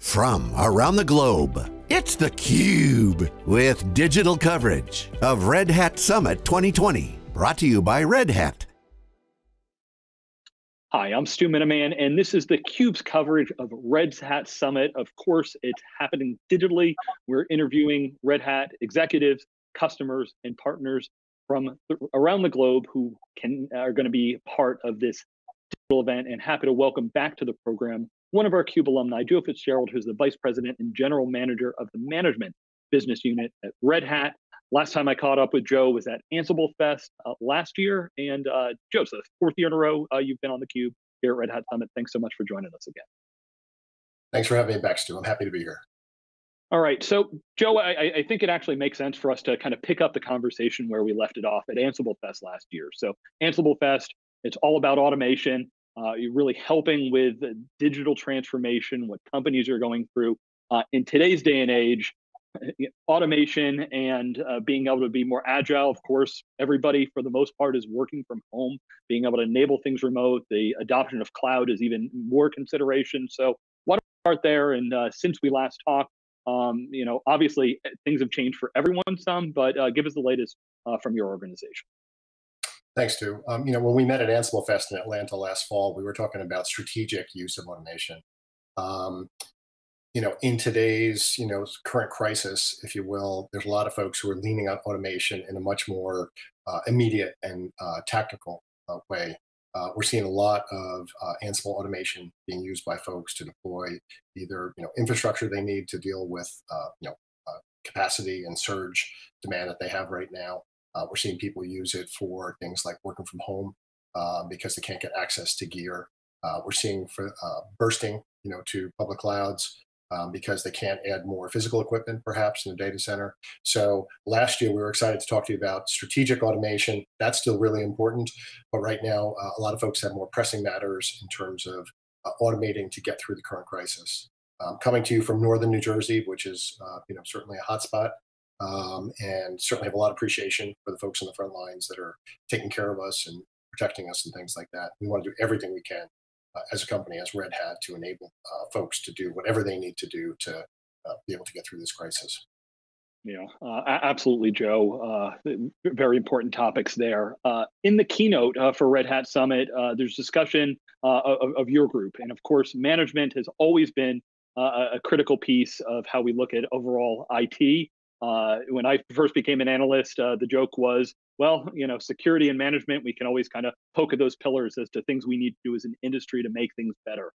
from around the globe. It's theCUBE with digital coverage of Red Hat Summit 2020, brought to you by Red Hat. Hi, I'm Stu Miniman, and this is theCUBE's coverage of Red Hat Summit. Of course, it's happening digitally. We're interviewing Red Hat executives, customers, and partners from around the globe who are going to be part of this digital event, and happy to welcome back to the program one of our CUBE alumni, Joe Fitzgerald, who's the Vice President and General Manager of the Management Business Unit at Red Hat. Last time I caught up with Joe was at Ansible Fest last year, and Joe, so the fourth year in a row you've been on theCUBE here at Red Hat Summit. Thanks so much for joining us again. Thanks for having me back, Stu. I'm happy to be here. All right, so Joe, I think it actually makes sense for us to kind of pick up the conversation where we left it off at Ansible Fest last year. So Ansible Fest, it's all about automation. You're really helping with digital transformation, what companies are going through. In today's day and age, automation and being able to be more agile. Of course, everybody for the most part is working from home, being able to enable things remote. The adoption of cloud is even more consideration. So why don't we start there? And since we last talked, you know, obviously things have changed for everyone some, but give us the latest from your organization. Thanks, Stu. You know, when we met at Ansible Fest in Atlanta last fall, we were talking about strategic use of automation. You know, in today's, you know, current crisis, if you will, there's a lot of folks who are leaning on automation in a much more immediate and tactical way. We're seeing a lot of Ansible automation being used by folks to deploy either, you know, infrastructure they need to deal with, you know, capacity and surge demand that they have right now. We're seeing people use it for things like working from home because they can't get access to gear. We're seeing for bursting, you know, to public clouds because they can't add more physical equipment, perhaps, in a data center. So last year, we were excited to talk to you about strategic automation. That's still really important. But right now, a lot of folks have more pressing matters in terms of automating to get through the current crisis. Coming to you from northern New Jersey, which is, you know, certainly a hotspot. And certainly have a lot of appreciation for the folks on the front lines that are taking care of us and protecting us and things like that. We want to do everything we can as a company, as Red Hat, to enable folks to do whatever they need to do to be able to get through this crisis. Yeah, absolutely, Joe. Very important topics there. In the keynote for Red Hat Summit, there's discussion of your group. And of course, management has always been a critical piece of how we look at overall IT. When I first became an analyst, the joke was, well, you know, security and management, we can always kind of poke at those pillars as to things we need to do as an industry to make things better.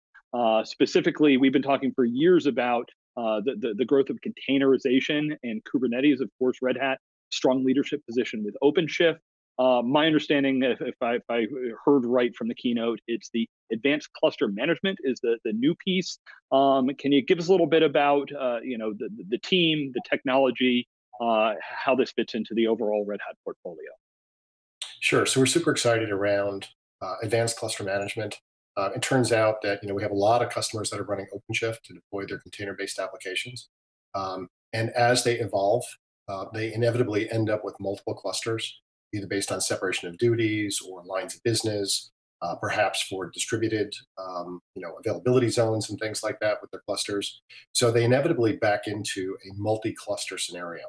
Specifically, we've been talking for years about the growth of containerization and Kubernetes. Of course, Red Hat, strong leadership position with OpenShift. My understanding, if I heard right from the keynote, it's the advanced cluster management is the new piece. Can you give us a little bit about you know, the team, the technology, how this fits into the overall Red Hat portfolio? Sure. So we're super excited around advanced cluster management. It turns out that, you know, we have a lot of customers that are running OpenShift to deploy their container-based applications, and as they evolve, they inevitably end up with multiple clusters, either based on separation of duties or lines of business, perhaps for distributed, you know, availability zones and things like that with their clusters. So they inevitably back into a multi-cluster scenario.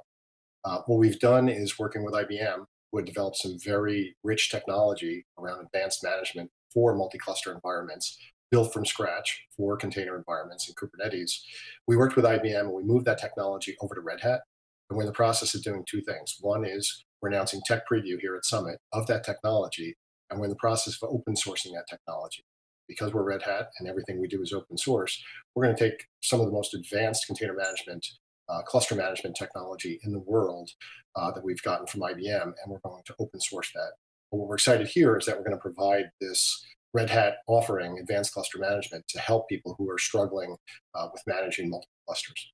What we've done is working with IBM, who had developed some very rich technology around advanced management for multi-cluster environments, built from scratch for container environments and Kubernetes. We worked with IBM and we moved that technology over to Red Hat. And we're in the process of doing two things. One is we're announcing tech preview here at Summit of that technology, and we're in the process of open sourcing that technology. Because we're Red Hat and everything we do is open source, we're going to take some of the most advanced container management, cluster management technology in the world that we've gotten from IBM, and we're going to open source that. But what we're excited here is that we're going to provide this Red Hat offering, advanced cluster management, to help people who are struggling with managing multiple clusters.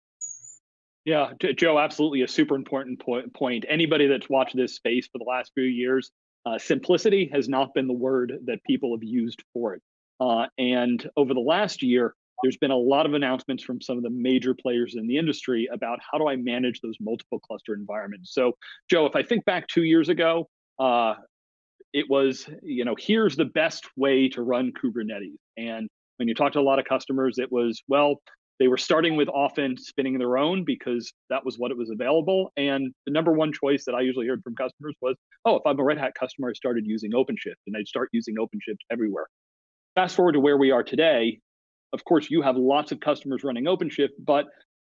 Yeah, Joe, absolutely a super important point. Anybody that's watched this space for the last few years, simplicity has not been the word that people have used for it. And over the last year, there's been a lot of announcements from some of the major players in the industry about how do I manage those multiple cluster environments. So, Joe, if I think back 2 years ago, it was, you know, here's the best way to run Kubernetes. And when you talk to a lot of customers, it was, well, They were starting with often spinning their own because that was what it was available. And the number one choice that I usually heard from customers was, oh, if I'm a Red Hat customer, I started using OpenShift, and I'd start using OpenShift everywhere. Fast forward to where we are today. Of course, you have lots of customers running OpenShift, but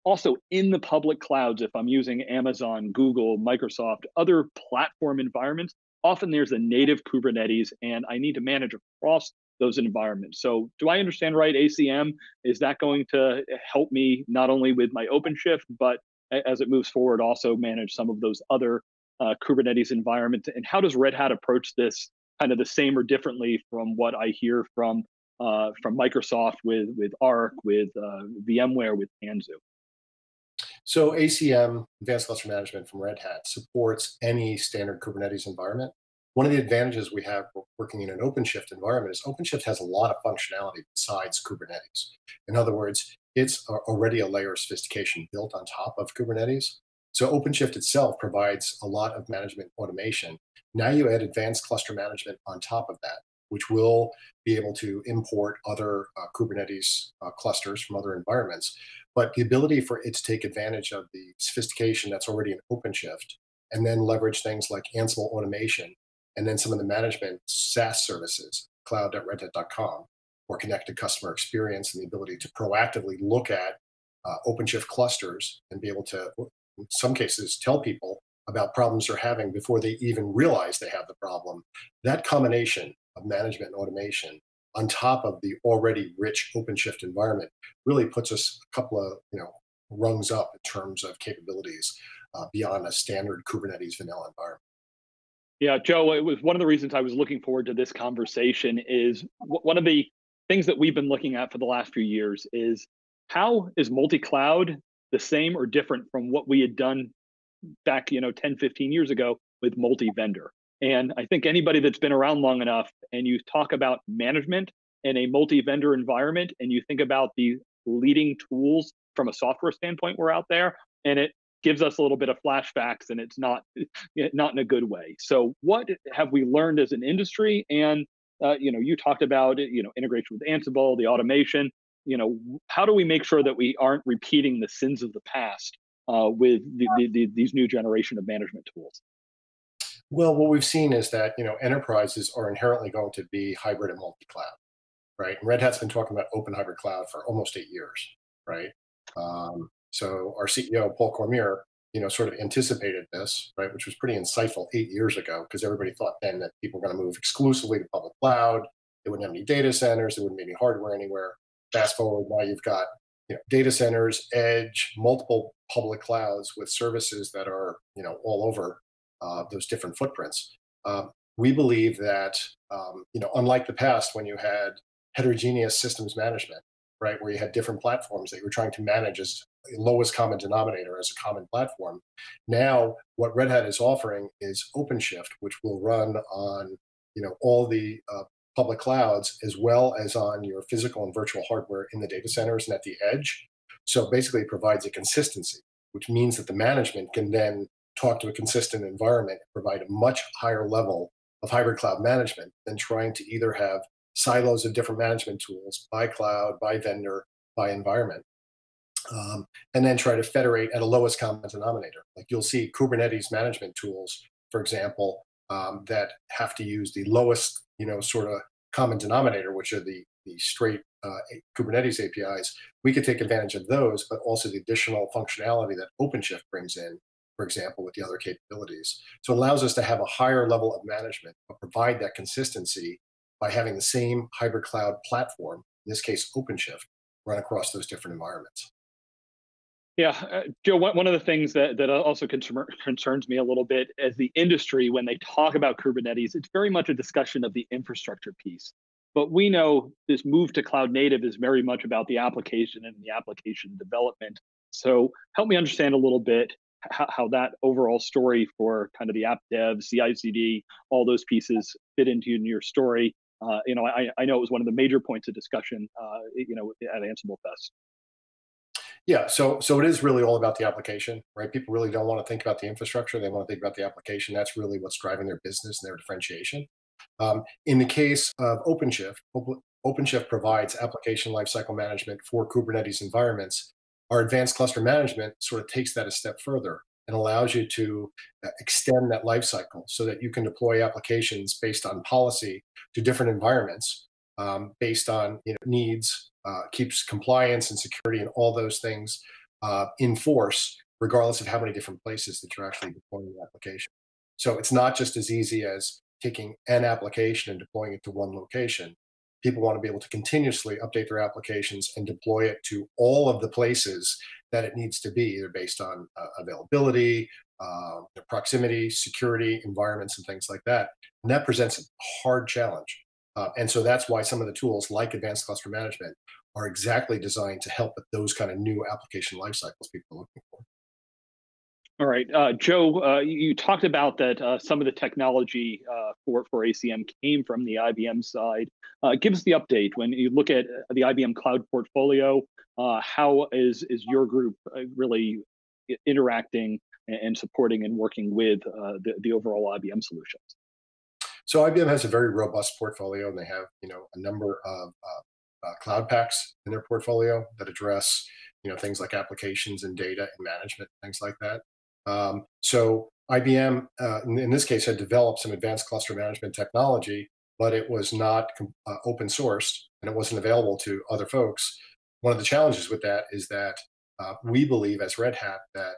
also in the public clouds, if I'm using Amazon, Google, Microsoft, other platform environments, often there's a native Kubernetes, and I need to manage across those environments. So do I understand right, ACM, is that going to help me not only with my OpenShift, but as it moves forward, also manage some of those other Kubernetes environments? And how does Red Hat approach this kind of the same or differently from what I hear from Microsoft with Arc, with VMware, with Tanzu? So ACM, Advanced Cluster Management from Red Hat, supports any standard Kubernetes environment. One of the advantages we have working in an OpenShift environment is OpenShift has a lot of functionality besides Kubernetes. In other words, it's already a layer of sophistication built on top of Kubernetes. So OpenShift itself provides a lot of management automation. Now you add advanced cluster management on top of that, which will be able to import other Kubernetes clusters from other environments. But the ability for it to take advantage of the sophistication that's already in OpenShift and then leverage things like Ansible automation, and then some of the management SaaS services, cloud.redhat.com, or connected customer experience, and the ability to proactively look at OpenShift clusters and be able to, in some cases, tell people about problems they're having before they even realize they have the problem. That combination of management and automation on top of the already rich OpenShift environment really puts us a couple of rungs up in terms of capabilities beyond a standard Kubernetes vanilla environment. Yeah, Joe, it was one of the reasons I was looking forward to this conversation is one of the things that we've been looking at for the last few years is how is multi-cloud the same or different from what we had done back 10, 15 years ago with multi-vendor? And I think anybody that's been around long enough and you talk about management in a multi-vendor environment and you think about the leading tools from a software standpoint were out there, and it gives us a little bit of flashbacks, and it's not in a good way. So what have we learned as an industry? And you talked about integration with Ansible, the automation. How do we make sure that we aren't repeating the sins of the past with these new generation of management tools? Well, what we've seen is that enterprises are inherently going to be hybrid and multi-cloud, right? And Red Hat's been talking about open hybrid cloud for almost 8 years, right? So our CEO, Paul Cormier, sort of anticipated this, right, which was pretty insightful 8 years ago, because everybody thought then that people were going to move exclusively to public cloud. They wouldn't have any data centers. There wouldn't be any hardware anywhere. Fast forward, now you've got data centers, edge, multiple public clouds with services that are all over those different footprints. We believe that unlike the past when you had heterogeneous systems management, right, where you had different platforms that you were trying to manage as lowest common denominator as a common platform. Now, what Red Hat is offering is OpenShift, which will run on all the public clouds, as well as on your physical and virtual hardware in the data centers and at the edge. So basically it provides a consistency, which means that the management can then talk to a consistent environment and provide a much higher level of hybrid cloud management than trying to either have silos of different management tools by cloud, by vendor, by environment, and then try to federate at a lowest common denominator. Like you'll see Kubernetes management tools, for example, that have to use the lowest, sort of common denominator, which are the straight Kubernetes APIs. We could take advantage of those, but also the additional functionality that OpenShift brings in, for example, with the other capabilities. So it allows us to have a higher level of management, but provide that consistency by having the same hybrid cloud platform, in this case, OpenShift, run across those different environments. Yeah, Joe, one of the things that also concerns me a little bit as the industry, when they talk about Kubernetes, it's very much a discussion of the infrastructure piece. But we know this move to cloud native is very much about the application and the application development. So help me understand a little bit how that overall story for kind of the app dev, CI/CD, all those pieces fit into your story. I know it was one of the major points of discussion, at Ansible Fest. Yeah, so it is really all about the application, right? People really don't want to think about the infrastructure. They want to think about the application. That's really what's driving their business and their differentiation. In the case of OpenShift, OpenShift provides application lifecycle management for Kubernetes environments, our advanced cluster management sort of takes that a step further and allows you to extend that lifecycle so that you can deploy applications based on policy to different environments based on needs, keeps compliance and security and all those things in force, regardless of how many different places that you're actually deploying the application. So it's not just as easy as taking an application and deploying it to one location. People want to be able to continuously update their applications and deploy it to all of the places that it needs to be, either based on availability, proximity, security, environments, and things like that. And that presents a hard challenge. And so that's why some of the tools like Advanced Cluster Management are exactly designed to help with those kind of new application life cycles people are looking for. All right, Joe, you talked about that some of the technology for ACM came from the IBM side. Give us the update. When you look at the IBM cloud portfolio, how is your group really interacting and supporting and working with the overall IBM solutions? So IBM has a very robust portfolio, and they have a number of cloud packs in their portfolio that address things like applications and data and management, things like that. So IBM, in this case, had developed some advanced cluster management technology, but it was not open sourced and it wasn't available to other folks. One of the challenges with that is that we believe as Red Hat that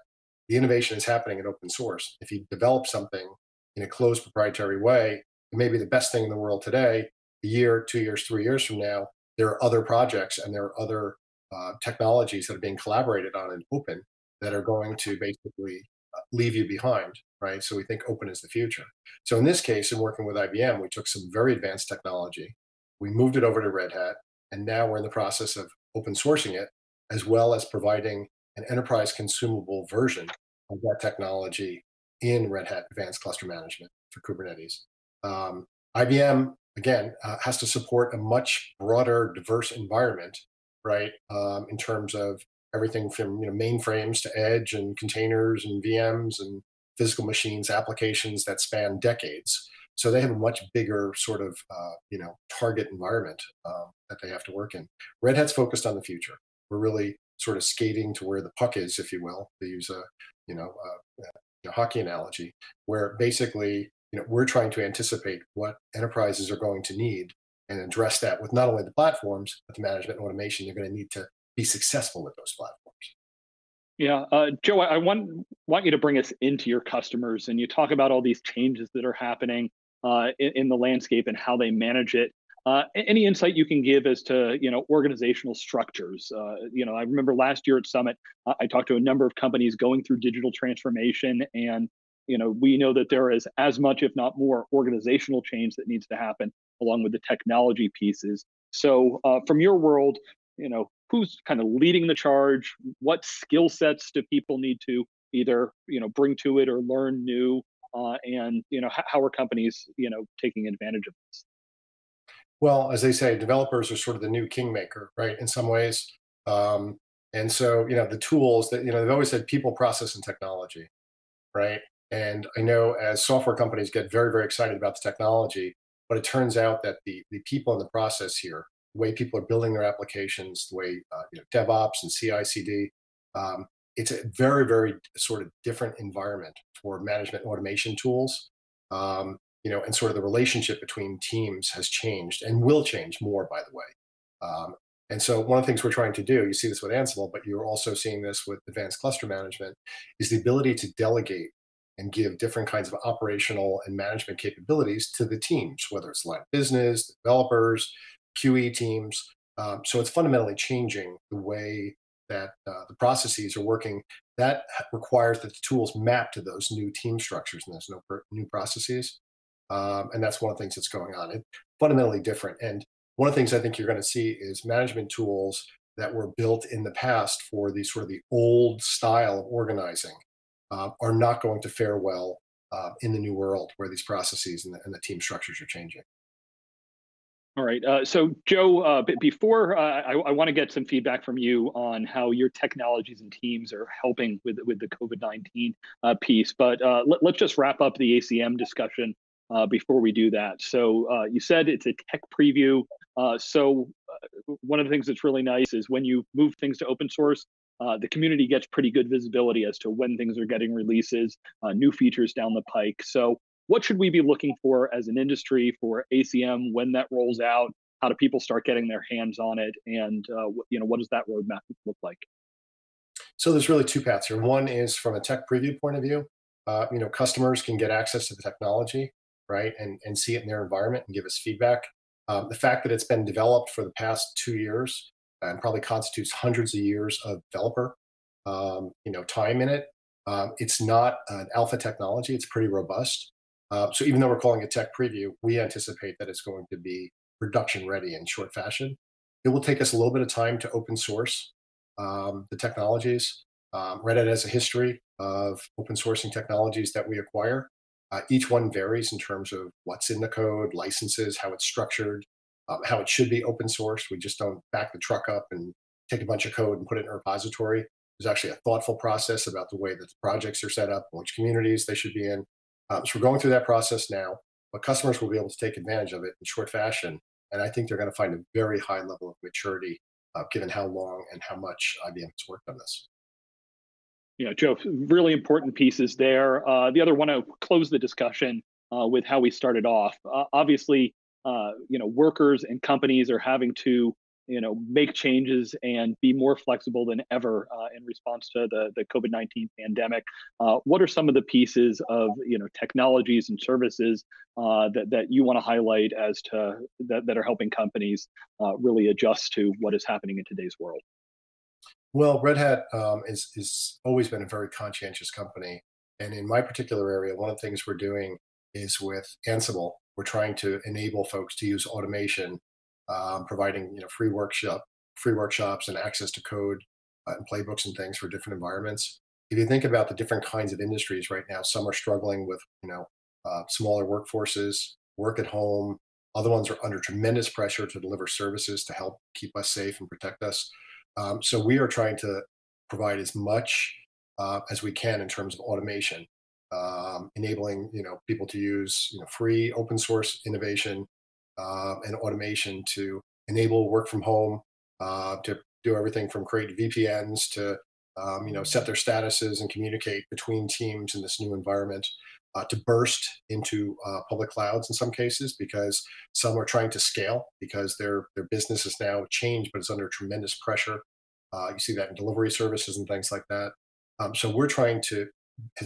the innovation is happening in open source. If you develop something in a closed proprietary way, it may be the best thing in the world today. A year, 2 years, 3 years from now, there are other projects and there are other technologies that are being collaborated on and open that are going to basically leave you behind, right? So we think open is the future. So in this case, in working with IBM, we took some very advanced technology, we moved it over to Red Hat, and now we're in the process of open sourcing it, as well as providing an enterprise consumable version of that technology in Red Hat Advanced Cluster Management for Kubernetes. IBM, again, has to support a much broader, diverse environment, right? In terms of everything from mainframes to edge and containers and VMs and physical machines, applications that span decades. So they have a much bigger sort of target environment that they have to work in. Red Hat's focused on the future. We're really sort of skating to where the puck is, if you will. They use a hockey analogy, where basically we're trying to anticipate what enterprises are going to need and address that with not only the platforms but the management and automation they're going to need to be successful with those platforms. Yeah, Joe, I want you to bring us into your customers, and you talk about all these changes that are happening in the landscape and how they manage it. Any insight you can give as to organizational structures? I remember last year at Summit, I talked to a number of companies going through digital transformation, and we know that there is as much, if not more, organizational change that needs to happen along with the technology pieces. So from your world, who's kind of leading the charge? What skill sets do people need to either bring to it or learn new? And how are companies taking advantage of this? Well, as they say, developers are sort of the new kingmaker, right? In some ways, and so the tools that they've always said people, process, and technology, right? And I know as software companies get very, very excited about the technology, but it turns out that the people and the process here, the way people are building their applications, the way DevOps and CI/CD, it's a very, very sort of different environment for management automation tools, and sort of the relationship between teams has changed and will change more, by the way. And so one of the things we're trying to do, you see this with Ansible, but you're also seeing this with advanced cluster management, is the ability to delegate and give different kinds of operational and management capabilities to the teams, whether it's line of business, developers, QE teams. So it's fundamentally changing the way that the processes are working. That requires that the tools map to those new team structures and those new processes. And that's one of the things that's going on. It's fundamentally different. And one of the things I think you're going to see is management tools that were built in the past for the sort of the old style of organizing are not going to fare well in the new world where these processes and the team structures are changing. All right, so Joe, before I want to get some feedback from you on how your technologies and teams are helping with the COVID-19 piece, but let's just wrap up the ACM discussion before we do that. So you said it's a tech preview So one of the things that's really nice is when you move things to open source, the community gets pretty good visibility as to when things are getting releases, new features down the pike. So what should we be looking for as an industry for ACM when that rolls out? How do people start getting their hands on it? And what does that roadmap look like? So there's really two paths here. One is from a tech preview point of view. Customers can get access to the technology, right, and see it in their environment and give us feedback. The fact that it's been developed for the past 2 years and probably constitutes hundreds of years of developer, time in it. It's not an alpha technology; it's pretty robust. So even though we're calling it tech preview, we anticipate that it's going to be production ready in short fashion. It will take us a little bit of time to open source the technologies. Red Hat has a history of open sourcing technologies that we acquire. Each one varies in terms of what's in the code, licenses, how it's structured, how it should be open sourced. We just don't back the truck up and take a bunch of code and put it in a repository. There's actually a thoughtful process about the way that the projects are set up, which communities they should be in. So we're going through that process now, but customers will be able to take advantage of it in short fashion. And I think they're going to find a very high level of maturity given how long and how much IBM has worked on this. Joe, really important pieces there. The other one, I close the discussion with how we started off. Obviously, workers and companies are having to, make changes and be more flexible than ever in response to the COVID-19 pandemic. What are some of the pieces of, technologies and services that you want to highlight as to that are helping companies really adjust to what is happening in today's world? Well, Red Hat is always been a very conscientious company. And in my particular area, one of the things we're doing is with Ansible. We're trying to enable folks to use automation, providing free workshops and access to code and playbooks and things for different environments. If you think about the different kinds of industries right now, some are struggling with smaller workforces, work at home. Other ones are under tremendous pressure to deliver services to help keep us safe and protect us. So we are trying to provide as much as we can in terms of automation, enabling people to use free open source innovation and automation to enable work from home, to do everything from create VPNs to set their statuses and communicate between teams in this new environment, to burst into public clouds in some cases because some are trying to scale because their business is now changed, but it's under tremendous pressure. You see that in delivery services and things like that. So we're trying to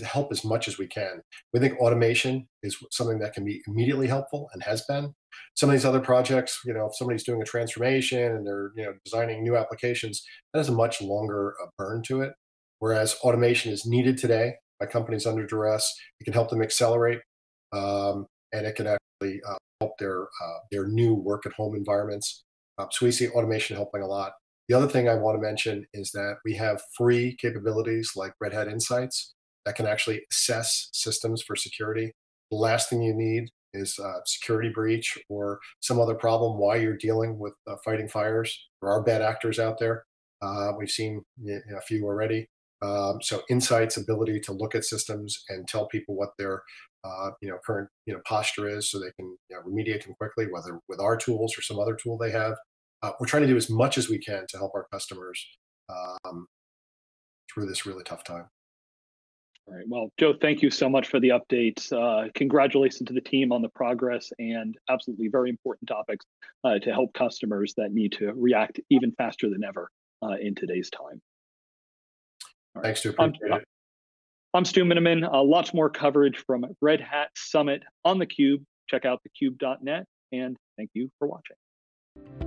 help as much as we can. We think automation is something that can be immediately helpful and has been. Some of these other projects, if somebody's doing a transformation and they're designing new applications, that has a much longer burn to it. Whereas automation is needed today by companies under duress. It can help them accelerate, and it can actually help their new work at home environments. So we see automation helping a lot. The other thing I want to mention is that we have free capabilities like Red Hat Insights that can actually assess systems for security. The last thing you need is security breach or some other problem while you're dealing with fighting fires. There are bad actors out there. We've seen a few already. So Insights' ability to look at systems and tell people what their current posture is so they can remediate them quickly, whether with our tools or some other tool they have. We're trying to do as much as we can to help our customers through this really tough time. All right. Well, Joe, thank you so much for the updates. Congratulations to the team on the progress and absolutely very important topics to help customers that need to react even faster than ever in today's time. Right. Thanks, Stu. I'm Stu Miniman. Lots more coverage from Red Hat Summit on theCUBE. Check out thecube.net and thank you for watching.